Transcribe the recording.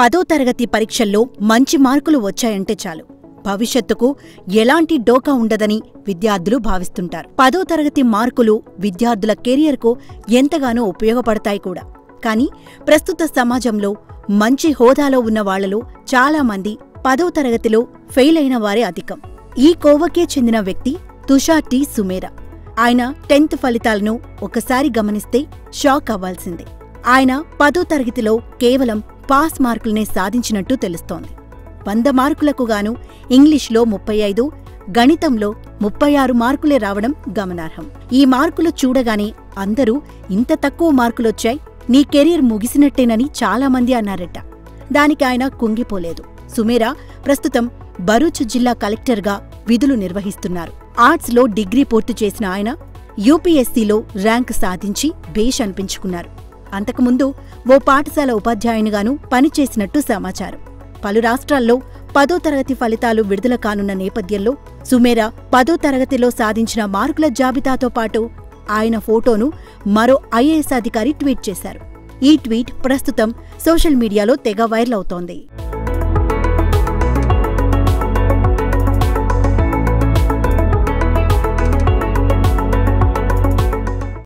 పదో తరగతి పరీక్షల్లో మంచి మార్కులు వచ్చాయంటే చాలు భవిష్యత్తుకు ఎలాంటి డోకా ఉండదని విద్యార్థులు భావిస్తుంటారు. పదో తరగతి మార్కులు విద్యార్థుల కెరియర్‌కు ఎంతగానో ఉపయోగపడతాయి కూడా. కానీ ప్రస్తుత సమాజంలో మంచి హోదాలో ఉన్న వాళ్ళలో చాలా మంది పదో తరగతిలో ఫెయిల్ అయిన వారే అధికం. ఈ కోవకే చెందిన వ్యక్తి తుషార్ టి సుమేరా. ఆయన 10th ఫలితాలను ఒకసారి గమనిస్తే షాక్ అవ్వాల్సిందే. ఆయన పదో తరగతిలో కేవలం పాస్ మార్కులనే సాధించినట్టు తెలుస్తోంది. 100 మార్కులకు గాను ఇంగ్లీష్లో 35, గణితంలో 36 మార్కులే రావడం గమనార్హం. ఈ మార్కులు చూడగానే అందరూ ఇంత తక్కువ మార్కులొచ్చాయి, నీ కెరీర్ ముగిసినట్టేనని చాలామంది అన్నారట. దానికి ఆయన కుంగిపోలేదు. సుమేరా ప్రస్తుతం బరూచ్ జిల్లా కలెక్టర్గా విధులు నిర్వహిస్తున్నారు. ఆర్ట్స్లో డిగ్రీ పూర్తి చేసిన ఆయన యూపీఎస్సీలో ర్యాంక్ సాధించి బేష్ అనిపించుకున్నారు. అంతకుముందు ఓ పాఠశాల ఉపాధ్యాయునిగాను పనిచేసినట్టు సమాచారం. పలు రాష్ట్రాల్లో పదో తరగతి ఫలితాలు విడుదల కానున్న నేపథ్యంలో సుమేరా పదో తరగతిలో సాధించిన మార్కుల జాబితాతో పాటు ఆయన ఫోటోను మరో IAS అధికారి ట్వీట్ చేశారు. ఈ ట్వీట్ ప్రస్తుతం సోషల్ మీడియాలో తెగ వైరల్ అవుతోంది.